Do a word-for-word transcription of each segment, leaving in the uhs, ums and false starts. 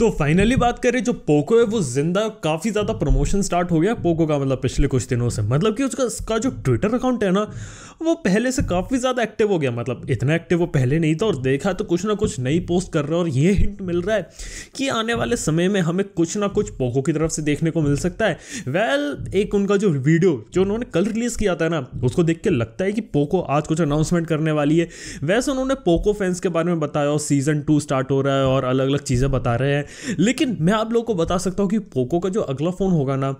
तो फाइनली बात करें जो पोको है वो जिंदा, काफी ज्यादा प्रमोशन स्टार्ट हो गया पोको का, मतलब पिछले कुछ दिनों से, मतलब कि उसका उसका जो ट्विटर अकाउंट है ना वो पहले से काफी ज्यादा एक्टिव हो गया, मतलब इतना एक्टिव वो पहले नहीं था, और देखा तो कुछ ना कुछ नई पोस्ट कर रहा है और ये हिंट मिल रहा है कि आने वाले समय में हमें कुछ ना कुछ पोको की तरफ से देखने को मिल सकता है। वेल well, एक उनका जो वीडियो जो उन्होंने कल रिलीज किया था ना उसको देख के लगता है कि पोको आज कुछ अनाउंसमेंट करने वाली है। वैसे उन्होंने पोको फैंस के बारे में बताया और सीजन टू स्टार्ट हो रहा है और अलग अलग चीजें बता रहे हैं, लेकिन मैं आप लोगों को बता सकता हूँ कि पोको का जो अगला फोन होगा ना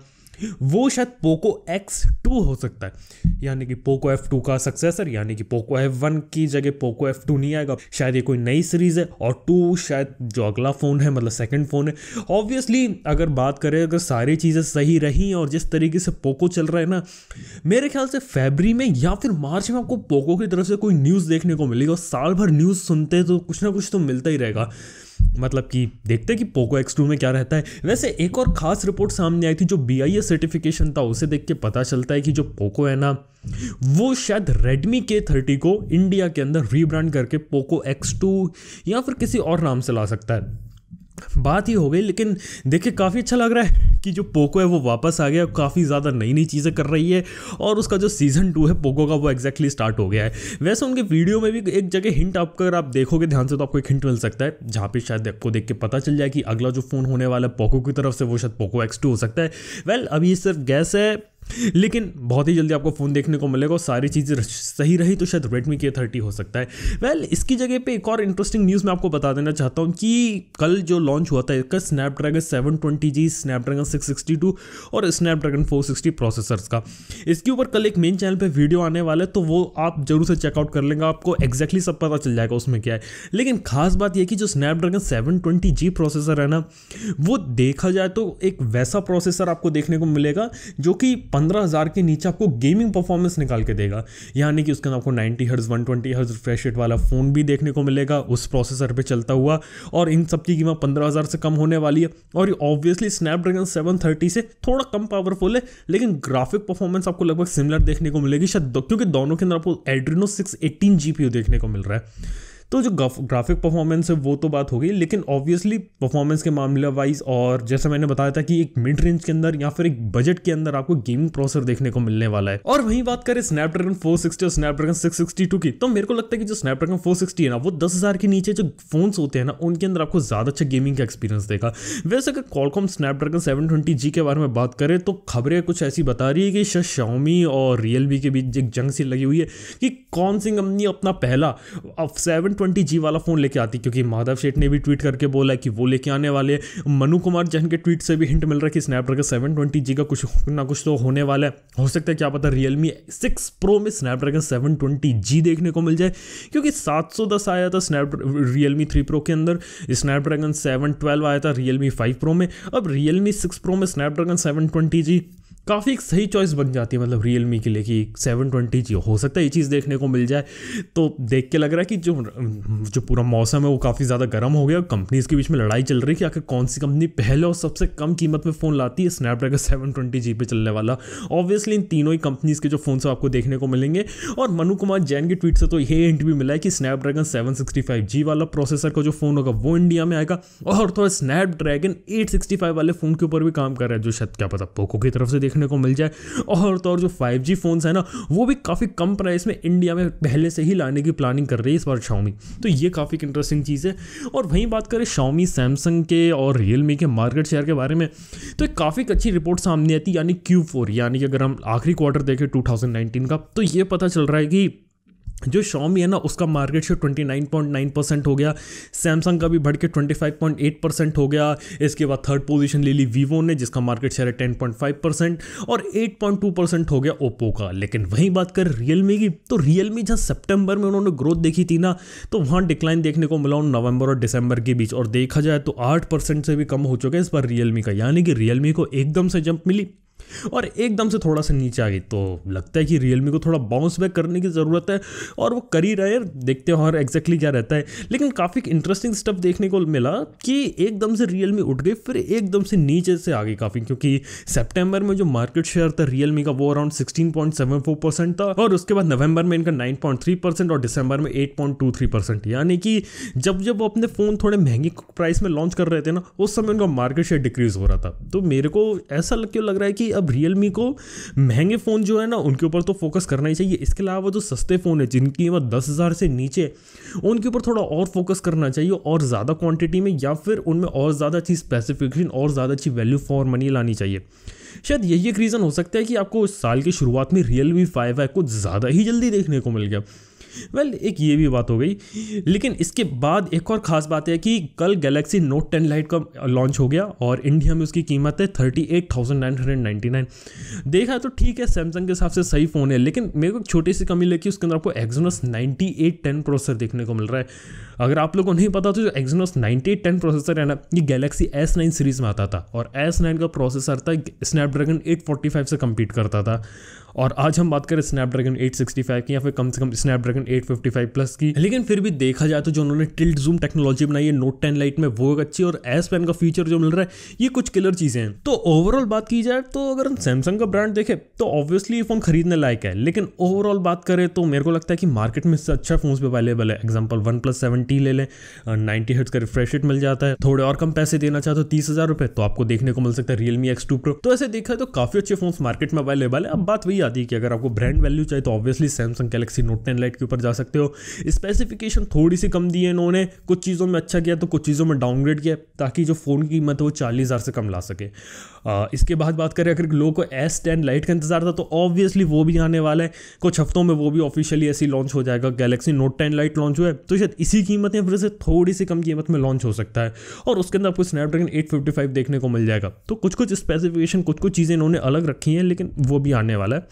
वो शायद पोको एक्स टू हो सकता है, यानी कि पोको एफ टू का सक्सेसर, यानी कि पोको एफ वन की जगह पोको एफ टू नहीं आएगा, शायद ये कोई नई सीरीज़ है, और टू शायद जो अगला फ़ोन है मतलब सेकंड फ़ोन है। ऑब्वियसली अगर बात करें, अगर सारी चीज़ें सही रहीं और जिस तरीके से पोको चल रहा है ना, मेरे ख्याल से फरवरी में या फिर मार्च में आपको पोको की तरफ से कोई न्यूज़ देखने को मिलेगी, और साल भर न्यूज़ सुनते तो कुछ ना कुछ तो मिलता ही रहेगा, मतलब कि देखते हैं कि पोको एक्स टू में क्या रहता है। वैसे एक और ख़ास रिपोर्ट सामने आई थी जो बी आई एस सर्टिफिकेशन था, उसे देख के पता चलता है कि जो पोको है ना वो शायद रेडमी के थर्टी को इंडिया के अंदर रीब्रांड करके पोको एक्स टू या फिर किसी और नाम से ला सकता है। बात ही हो गई, लेकिन देखिए काफ़ी अच्छा लग रहा है कि जो पोको है वो वापस आ गया, काफ़ी ज़्यादा नई नई चीज़ें कर रही है, और उसका जो सीज़न टू है पोको का वो एग्जैक्टली स्टार्ट हो गया है। वैसे उनके वीडियो में भी एक जगह हिंट, आपको अगर आप देखोगे ध्यान से तो आपको एक हिंट मिल सकता है, जहाँ पे शायद आपको देख के पता चल जाए कि अगला जो फ़ोन होने वाला है पोको की तरफ से वो शायद पोको एक्स टू हो सकता है। वेल अभी सिर्फ गैस है, लेकिन बहुत ही जल्दी आपको फ़ोन देखने को मिलेगा, सारी चीज़ें सही रही तो शायद रेडमी के थर्टी हो सकता है। वेल well, इसकी जगह पे एक और इंटरेस्टिंग न्यूज़ मैं आपको बता देना चाहता हूँ कि कल जो लॉन्च हुआ था इसका Snapdragon seven twenty G, Snapdragon six sixty two और स्नैपड्रैगन फोर सिक्सटी प्रोसेसर्स का, इसके ऊपर कल एक मेन चैनल पर वीडियो आने वाला है, तो वो आप जरूर से चेकआउट कर लेंगे, आपको एक्जैक्टली सब पता चल जाएगा उसमें क्या है। लेकिन खास बात यह कि जो Snapdragon seven twenty G processor है ना वो देखा जाए तो एक वैसा प्रोसेसर आपको देखने को मिलेगा जो कि पंद्रह हज़ार के नीचे आपको गेमिंग परफॉर्मेंस निकाल के देगा, यानी कि उसके अंदर आपको ninety hertz one twenty hertz refresh rate वाला फ़ोन भी देखने को मिलेगा उस प्रोसेसर पे चलता हुआ, और इन सब की कीमत पंद्रह हज़ार से कम होने वाली है, और ये ऑब्वियसली स्नैपड्रैगन सेवन थर्टी से थोड़ा कम पावरफुल है, लेकिन ग्राफिक परफॉर्मेंस आपको लगभग सिमिलर देखने को मिलेगी शायद, क्योंकि दोनों के अंदर आपको एड्रेनो सिक्स एटीन जीपीयू देखने को मिल रहा है। तो जो ग्राफिक परफॉर्मेंस है वो तो बात हो गई, लेकिन ऑब्वियसली परफॉर्मेंस के मामले वाइज, और जैसा मैंने बताया था कि एक मिड रेंज के अंदर या फिर एक बजट के अंदर आपको गेमिंग प्रोसेसर देखने को मिलने वाला है। और वहीं बात करें स्नैपड्रैगन फोर सिक्सटी और स्नैपड्रैगन सिक्स सिक्सटी टू की, तो मेरे को लगता है कि जो स्नैपड्रैगन फोर सिक्सटी है ना वो दस हज़ार के नीचे जो फोन्स होते हैं ना उनके अंदर आपको ज़्यादा अच्छा गेमिंग का एक्सपीरियंस देगा। वैसे अगर Qualcomm Snapdragon seven twenty G के बारे में बात करें तो खबरें कुछ ऐसी बता रही है कि शायद शाओमी और रियलमी के बीच एक जंग सी लगी हुई है कि कौन सी कंपनी अपना पहला सेवन ट्वेंटी जी वाला फ़ोन लेके आती, क्योंकि माधव शेठ ने भी ट्वीट करके बोला है कि वो लेके आने वाले हैं। मनु कुमार जैन के ट्वीट से भी हिंट मिल रहा है कि स्नैपड्रैगन सेवन ट्वेंटी जी का कुछ ना कुछ तो होने वाला है, हो सकता है क्या पता रियलमी सिक्स प्रो में स्नैपड्रैगन सेवन ट्वेंटी जी देखने को मिल जाए, क्योंकि सात सौ दस आया था स्नैप रियलमी थ्री प्रो के अंदर, स्नैपड्रैगन सेवन ट्वेल्व आया था रियलमी फाइव प्रो में, अब रियलमी सिक्स प्रो में स्नैपड्रैगन सेवन ट्वेंटी जी काफ़ी एक सही चॉइस बन जाती है, मतलब रियलमी के लिए कि सेवन ट्वेंटी जी हो सकता है ये चीज़ देखने को मिल जाए। तो देख के लग रहा है कि जो जो पूरा मौसम है वो काफ़ी ज़्यादा गर्म हो गया और कंपनीज़ के बीच में लड़ाई चल रही है कि आखिर कौन सी कंपनी पहले और सबसे कम कीमत में फ़ोन लाती है स्नैपड्रैगन सेवन ट्वेंटी जी पे चलने वाला। ऑब्वियसली इन तीनों ही कंपनीज़ के जो फ़ोन से आपको देखने को मिलेंगे, और मनु कुमार जैन के ट्वीट से तो ये इंटरव्यू मिला है कि Snapdragon seven sixty five G वाला प्रोसेसर का जो फ़ोन होगा वो इंडिया में आएगा, और थोड़ा स्नैपड्रैगन एट सिक्सटी फाइव वाले फ़ोन के ऊपर भी काम कर रहा है जो शायद क्या पता पोको की तरफ से देखने को मिल जाए। और तो और जो फाइव जी फोन्स है ना वो भी काफ़ी कम प्राइस में इंडिया में पहले से ही लाने की प्लानिंग कर रही है इस बार शाओमी, तो ये काफ़ी इंटरेस्टिंग चीज़ है। और वहीं बात करें शाओमी, सैमसंग के और रियलमी के मार्केट शेयर के बारे में, तो एक काफ़ी अच्छी रिपोर्ट सामने आती, यानी क्यू फोर, यानी कि अगर हम आखिरी क्वार्टर देखें टू थाउजेंड नाइनटीन का, तो ये पता चल रहा है कि जो शाओमी है ना उसका market share twenty nine point nine percent हो गया, सैमसंग का भी बढ़ के twenty five point eight percent हो गया, इसके बाद थर्ड पोजीशन ले ली वीवो ने जिसका मार्केट शेयर है टेन पॉइंट फाइव परसेंट, और एट पॉइंट टू परसेंट हो गया ओप्पो का। लेकिन वहीं बात करें रियलमी की, तो रियलमी जहाँ सितंबर में उन्होंने ग्रोथ देखी थी ना तो वहाँ डिक्लाइन देखने को मिला नवंबर और दिसंबर के बीच, और देखा जाए तो आठ परसेंट से भी कम हो चुका है इस बार रियलमी का, यानी कि रियलमी को एकदम से जंप मिली। और एकदम से थोड़ा सा नीचे आ गई। तो लगता है कि रियलमी को थोड़ा बाउंस बैक करने की ज़रूरत है और वो कर ही रहे, देखते हैं और एग्जैक्टली क्या रहता है। लेकिन काफ़ी इंटरेस्टिंग स्टफ देखने को मिला कि एकदम से रियलमी उठ गई, फिर एकदम से नीचे से आ गई काफ़ी, क्योंकि सेप्टेम्बर में जो मार्केट शेयर था रियलमी का वो around sixteen point seven four percent था और उसके बाद नवंबर में इनका नाइन पॉइंट थ्री परसेंट और दिसंबर में eight point two three percent. यानी कि जब जब वो अपने फ़ोन थोड़े महंगे प्राइस में लॉन्च कर रहे थे ना, उस समय उनका मार्केट शेयर डिक्रीज हो रहा था। तो मेरे को ऐसा लग क्यों लग रहा है कि अब रियलमी को महंगे फ़ोन जो है ना उनके ऊपर तो फोकस करना ही चाहिए, इसके अलावा जो सस्ते फ़ोन है जिनकी कीमत दस हज़ार से नीचे, उनके ऊपर थोड़ा और फोकस करना चाहिए और ज़्यादा क्वांटिटी में, या फिर उनमें और ज़्यादा अच्छी स्पेसिफिकेशन और ज़्यादा अच्छी वैल्यू फॉर मनी लानी चाहिए। शायद यही एक रीज़न हो सकता है कि आपको इस साल की शुरुआत में रियलमी फाइव आई को ज़्यादा ही जल्दी देखने को मिल गया। वेल well, एक ये भी बात हो गई। लेकिन इसके बाद एक और ख़ास बात है कि कल गैलेक्सी नोट टेन लाइट का लॉन्च हो गया और इंडिया में उसकी कीमत है thirty eight thousand nine hundred ninety nine. देखा तो ठीक है, सैमसंग के हिसाब से सही फ़ोन है, लेकिन मेरे को छोटी सी कमी लगी कि उसके अंदर आपको Exynos ninety eight ten processor देखने को मिल रहा है। अगर आप लोगों को नहीं पता तो जो Exynos ninety eight ten processor है ना, ये गैलेक्सी एस नाइन सीरीज़ में आता था और एस नाइन का प्रोसेसर था, स्नैपड्रैगन एट फोर्टी फाइव से कम्पीट करता था। और आज हम बात करें स्नैपड्रैगन एट सिक्सटी फाइव की या फिर कम से कम Snapdragon eight fifty five plus की। लेकिन फिर भी देखा जाए तो जो उन्होंने टिल्ट जूम टेक्नोलॉजी बनाई है नोट टेन लाइट में वो एक अच्छी, और एस पेन का फीचर जो मिल रहा है ये कुछ किलर चीज़ें हैं। तो ओवरऑल बात की जाए तो अगर हम सैमसंग का ब्रांड देखें तो ऑब्वियसली ये फ़ोन खरीदने लायक है, लेकिन ओवरऑल बात करें तो मेरे को लगता है कि मार्केट में इससे अच्छा फ़ोन भी अवेलेबल है। एग्जाम्पल वन प्लस सेवेंटी ले लें, नाइन्टी हर्ट्ज का रिफ्रेश रेट मिल जाता है। थोड़े और कम पैसे देना चाहते हो तीस हज़ार रुपये तो आपको देखने को मिल सकता है रियलमी एक्स टू प्रो। तो ऐसे देखा तो काफ़ी अच्छे फ़ोन मार्केट में अवेलेबल है। अब बात वही आती है कि अगर आपको ब्रांड वैल्यू चाहिए तो obviously Samsung Galaxy Note ten Lite के ऊपर जा सकते हो। स्पेसिफिकेशन थोड़ी सी कम दी है इन्होंने, कुछ चीज़ों में अच्छा किया तो कुछ चीज़ों में डाउनग्रेड किया, ताकि जो फ़ोन की कीमत है वो चालीस हज़ार से कम ला सके। आ, इसके बाद बात करें अगर लोगों को एस टेन लाइट का इंतजार था तो ऑब्वियसली वो भी आने वाला है, कुछ हफ्तों में वो भी ऑफिशियली ऐसी लॉन्च हो जाएगा। Galaxy Note ten Lite launch हुआ है तो शायद इसी कीमत या फिर से थोड़ी सी कम कीमत में लॉन्च हो सकता है और उसके अंदर आपको स्नैपड्रैगन एट फिफ्टी फाइव देखने को मिल जाएगा। तो कुछ कुछ स्पेसिफिकेशन, कुछ कुछ चीज़ें इन्होंने अलग रखी हैं, लेकिन वो भी आने वाला है।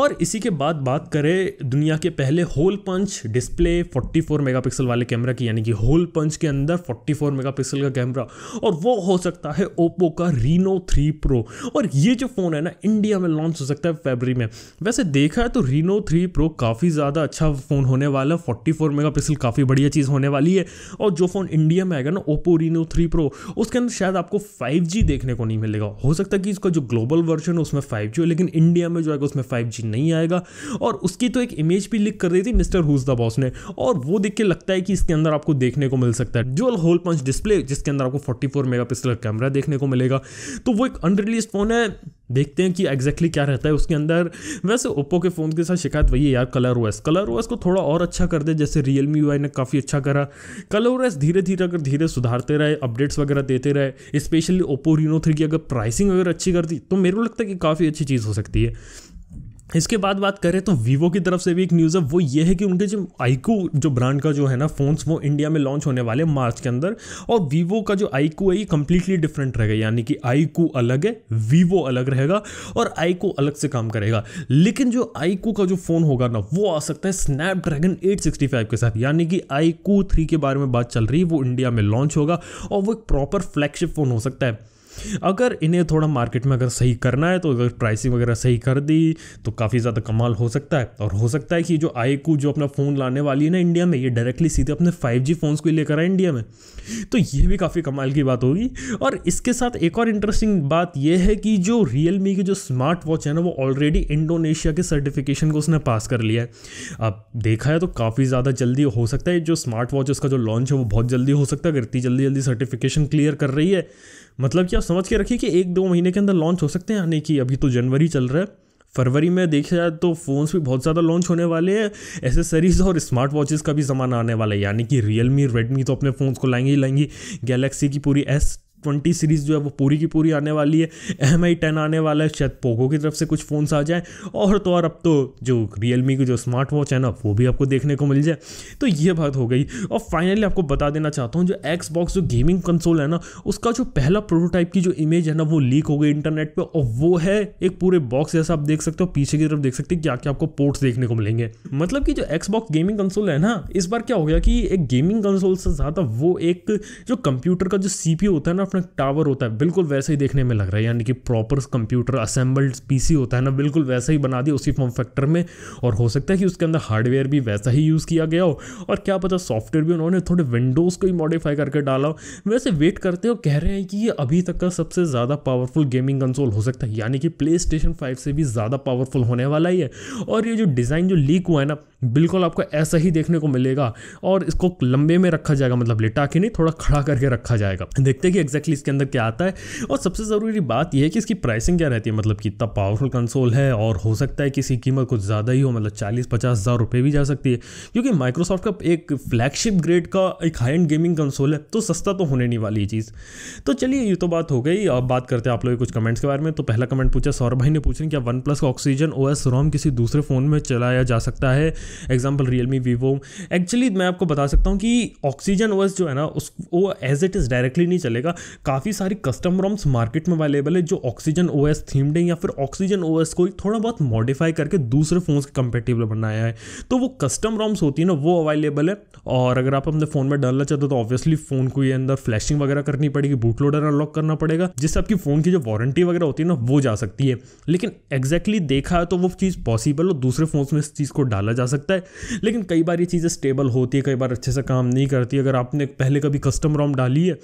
और इसी के बाद बात करें दुनिया के पहले होल पंच डिस्प्ले चौवालीस मेगापिक्सल वाले कैमरा की, यानी कि होल पंच के अंदर चौवालीस मेगापिक्सल का कैमरा, और वो हो सकता है ओप्पो का रीनो थ्री प्रो। और ये जो फ़ोन है ना इंडिया में लॉन्च हो सकता है फरवरी में। वैसे देखा है तो रीनो थ्री प्रो काफ़ी ज़्यादा अच्छा फ़ोन होने वाला, चौवालीस मेगापिक्सल काफ़ी बढ़िया चीज़ होने वाली है। और जो फ़ोन इंडिया में आएगा ना ओप्पो रीनो थ्री प्रो, उसके अंदर शायद आपको फाइव जी देखने को नहीं मिलेगा। हो सकता है कि इसका जो ग्लोबल वर्जन है उसमें फाइव जी हो, लेकिन इंडिया में जो आएगा उसमें फाइव जी नहीं आएगा। और उसकी तो एक इमेज भी लिक कर रही थी मिस्टर हुज द बॉस ने, और वो देख के लगता है कि इसके अंदर आपको देखने को मिल सकता है ड्यूअल होल पंच डिस्प्ले, जिसके अंदर आपको चौवालीस मेगापिक्सल का कैमरा देखने को मिलेगा। तो वो एक अनरिलीज्ड फ़ोन है, देखते हैं कि एग्जैक्टली क्या रहता है उसके अंदर। वैसे ओप्पो के फ़ोन के साथ शिकायत वही है यार, कलरओएस कलरओएस को थोड़ा और अच्छा कर दे, जैसे रियलमी यूआई ने काफ़ी अच्छा करा। कलरओएस धीरे धीरे अगर धीरे सुधारते रहे, अपडेट्स वगैरह देते रहे, स्पेशली ओप्पो रीनो थ्री की अगर प्राइसिंग अगर अच्छी कर दी तो मेरे को लगता है कि काफ़ी अच्छी चीज़ हो सकती है। इसके बाद बात करें तो वीवो की तरफ से भी एक न्यूज़ है, वो ये है कि उनके जो आईकू जो ब्रांड का जो है ना फ़ोन्स वो इंडिया में लॉन्च होने वाले मार्च के अंदर। और वीवो का जो आईकू है ये कम्प्लीटली डिफरेंट रहेगा, यानी कि आईकू अलग है, वीवो अलग रहेगा और आईकू अलग से काम करेगा। लेकिन जो आईकू का जो फ़ोन होगा ना वो आ सकता है स्नैपड्रैगन एट सिक्सटी फाइव के साथ, यानी कि आईकू थ्री के बारे में बात चल रही है, वो इंडिया में लॉन्च होगा और वो एक प्रॉपर फ्लैगशिप फ़ोन हो सकता है। अगर इन्हें थोड़ा मार्केट में अगर सही करना है तो अगर प्राइसिंग वगैरह सही कर दी तो काफ़ी ज़्यादा कमाल हो सकता है। और हो सकता है कि जो आईकू जो अपना फ़ोन लाने वाली है ना इंडिया में, ये डायरेक्टली सीधे अपने फाइव जी फ़ोन्स को लेकर आए इंडिया में, तो ये भी काफ़ी कमाल की बात होगी। और इसके साथ एक और इंटरेस्टिंग बात यह है कि जो रियलमी की जो स्मार्ट वॉच है ना वो ऑलरेडी इंडोनेशिया के सर्टिफिकेशन को उसने पास कर लिया है। अब देखा है तो काफ़ी ज़्यादा जल्दी हो सकता है जो स्मार्ट वॉच उसका जो लॉन्च है वो बहुत जल्दी हो सकता है। अगर इतनी जल्दी जल्दी सर्टिफिकेशन क्लियर कर रही है, मतलब कि आप समझ के रखिए कि एक दो महीने के अंदर लॉन्च हो सकते हैं, यानी कि अभी तो जनवरी चल रहा है, फरवरी में देखा जाए तो फ़ोन्स भी बहुत ज़्यादा लॉन्च होने वाले हैं। एसेसरीज़ और स्मार्ट वॉचेस का भी ज़माना आने वाला है, यानी कि रियलमी रेडमी तो अपने फ़ोन्स को लाएंगे ही लाएंगी। गैलेक्सी की पूरी एस ट्वेंटी सीरीज़ जो है वो पूरी की पूरी आने वाली है, एम आई टेन आने वाला है, शायद पोको की तरफ से कुछ फ़ोन्स आ जाएँ। और तो और अब तो जो रियलमी की जो स्मार्ट वॉच है ना वो भी आपको देखने को मिल जाए, तो ये बात हो गई। और फाइनली आपको बता देना चाहता हूँ जो एक्सबॉक्स जो गेमिंग कंसोल है ना उसका जो पहला प्रोटोटाइप की जो इमेज है ना वो लीक हो गई इंटरनेट पर, और वो है एक पूरे बॉक्स जैसा आप देख सकते हो, पीछे की तरफ देख सकते हो क्या क्या आपको पोर्ट्स देखने को मिलेंगे। मतलब कि जो एक्सबॉक्स गेमिंग कंसोल है ना इस बार क्या हो गया कि एक गेमिंग कंसोल से ज़्यादा वो एक जो कंप्यूटर का जो सी पी यू होता है ना अपना टावर होता है बिल्कुल वैसे ही देखने में लग रहा है, यानी कि प्रॉपर कंप्यूटर असेंबल्ड पीसी होता है ना, बिल्कुल वैसा ही बना दिया उसी फॉर्म फैक्टर में। और हो सकता है कि उसके अंदर हार्डवेयर भी वैसा ही यूज़ किया गया हो, और क्या पता सॉफ्टवेयर भी उन्होंने थोड़े विंडोज़ को ही मॉडिफाई करके डाला हो। वैसे वेट करते हो, कह रहे हैं कि ये अभी तक का सबसे ज़्यादा पावरफुल गेमिंग कंसोल हो सकता है, यानी कि प्ले स्टेशन फाइव से भी ज़्यादा पावरफुल होने वाला ही है। और ये जो डिज़ाइन जो लीक हुआ है ना, बिल्कुल आपको ऐसा ही देखने को मिलेगा, और इसको लंबे में रखा जाएगा, मतलब लेटा के नहीं, थोड़ा खड़ा करके रखा जाएगा। देखते हैं कि एक्जैक्टली इसके अंदर क्या आता है। और सबसे ज़रूरी बात यह है कि इसकी प्राइसिंग क्या रहती है, मतलब कि इतना पावरफुल कंसोल है और हो सकता है कि इसकी कीमत कुछ ज़्यादा ही हो, मतलब चालीस पचास हज़ार रुपये भी जा सकती है, क्योंकि माइक्रोसॉफ्ट का एक फ्लैगशिप ग्रेड का एक हाई एंड गेमिंग कंसोल है, तो सस्ता तो होने नहीं वाली चीज़। तो चलिए ये तो बात हो गई। अब बात करते हैं आप लोगों के कुछ कमेंट्स के बारे में। तो पहला कमेंट पूछा सौरभ भाई ने, पूछा क्या वन प्लस का ऑक्सीजन ओएस रोम किसी दूसरे फ़ोन में चलाया जा सकता है, एग्जाम्पल रियलमी वीवो। एक्चुअली मैं आपको बता सकता हूँ कि ऑक्सीजन ओएस जो है ना, उस वो एज इट इज़ डायरेक्टली नहीं चलेगा। काफ़ी सारी कस्टम रोम्स मार्केट में अवेलेबल है जो ऑक्सीजन ओएस थीम्ड है, या फिर ऑक्सीजन ओएस को थोड़ा बहुत मॉडिफाई करके दूसरे फ़ोन के कंपेटेबल बनाया है। तो वो कस्टम रोम्स होती है ना, वो अवेलेबल है, और अगर आप अपने फ़ोन में डालना चाहते हो तो ऑब्वियसली फ़ोन को ये अंदर फ्लैशिंग वगैरह करनी पड़ेगी, बूटलोडर अनलॉक करना पड़ेगा, जिससे आपकी फ़ोन की जो वारंटी वगैरह होती है ना, वो जा सकती है। लेकिन एक्जैक्टली देखा है तो वो चीज़ पॉसिबल हो, दूसरे फ़ोन में इस चीज़ को डाला जा सकता है। लेकिन कई बार ये चीज़ें स्टेबल होती है, कई बार अच्छे से काम नहीं करती। अगर आपने पहले कभी कस्टम रोम डाली है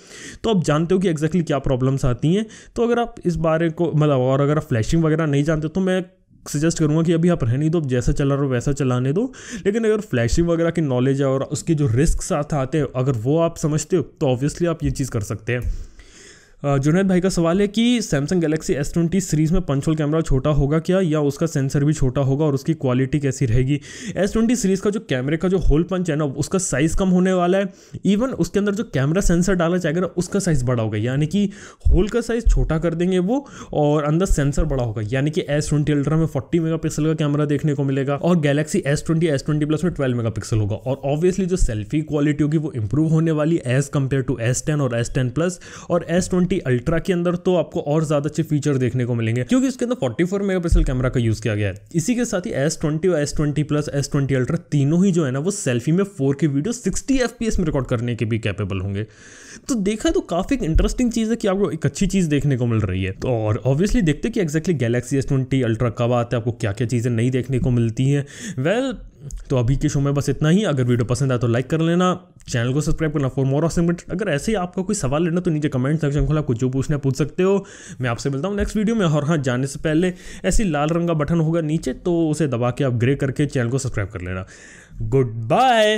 तो आप जानते हो कि एक्जैक्टली क्या प्रॉब्लम्स आती हैं। तो अगर आप इस बारे को मतलब, और अगर आप फ्लैशिंग वगैरह नहीं जानते तो मैं सजेस्ट करूँगा कि अभी आप रहने दो, जैसा चला रहा हो वैसा चलाने दो। लेकिन अगर फ्लैशिंग वगैरह की नॉलेज है और उसके जो रिस्क साथ आते हैं, अगर वो आप समझते हो तो ऑब्वियसली आप ये चीज़ कर सकते हैं। जुनेद भाई का सवाल है कि Samsung Galaxy S twenty series में पंच होल कैमरा छोटा होगा क्या, या उसका सेंसर भी छोटा होगा, और उसकी क्वालिटी कैसी रहेगी। एस ट्वेंटी सीरीज़ का जो कैमरे का जो होल पंच है ना, उसका साइज़ कम होने वाला है। इवन उसके अंदर जो कैमरा सेंसर डाला जाएगा ना, उसका साइज़ बड़ा होगा, यानी कि होल का साइज़ छोटा कर देंगे वो, और अंदर सेंसर बड़ा होगा। यानी कि एस ट्वेंटी अल्ट्रा में फोर्टी मेगा पिक्सल का कैमरा देखने को मिलेगा, और Galaxy S twenty S twenty plus में ट्वेल्व मेगा पिक्सल होगा। और ऑब्वियसली जो सेल्फी क्वालिटी होगी वो इंप्रूव होने वाली as compare to S ten और एस टेन प्लस और एस ट्वेंटी अल्ट्रा के अंदर तो आपको और ज्यादा अच्छे फीचर देखने को मिलेंगे, क्योंकि उसके अंदर चौवालीस मेगापिक्सल कैमरा का यूज किया गया है। इसी के साथ ही एस ट्वेंटी और S twenty plus S twenty Ultra तीनों ही जो है ना, वो सेल्फी में four K video sixty F P S में रिकॉर्ड करने के भी कैपेबल होंगे। तो देखा तो काफी इंटरेस्टिंग चीज है कि आपको एक अच्छी चीज देखने को मिल रही है। तो और ऑब्वियसली देखते हैं कि exactly Galaxy S twenty Ultra कब आता है, आपको क्या क्या चीजें नई देखने को मिलती हैं। वेल तो अभी के शो में बस इतना ही। अगर वीडियो पसंद आए तो लाइक कर लेना, चैनल को सब्सक्राइब करना फॉर मोर ऑसम कंटेंट। अगर ऐसे ही आपका कोई सवाल लेना तो नीचे कमेंट सेक्शन खोला, कुछ जो पूछना पूछ सकते हो। मैं आपसे मिलता हूँ नेक्स्ट वीडियो में। और हाँ, जाने से पहले ऐसे लाल रंग का बटन होगा नीचे, तो उसे दबा के आप ग्रे करके चैनल को सब्सक्राइब कर लेना। Good bye.